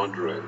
Andree.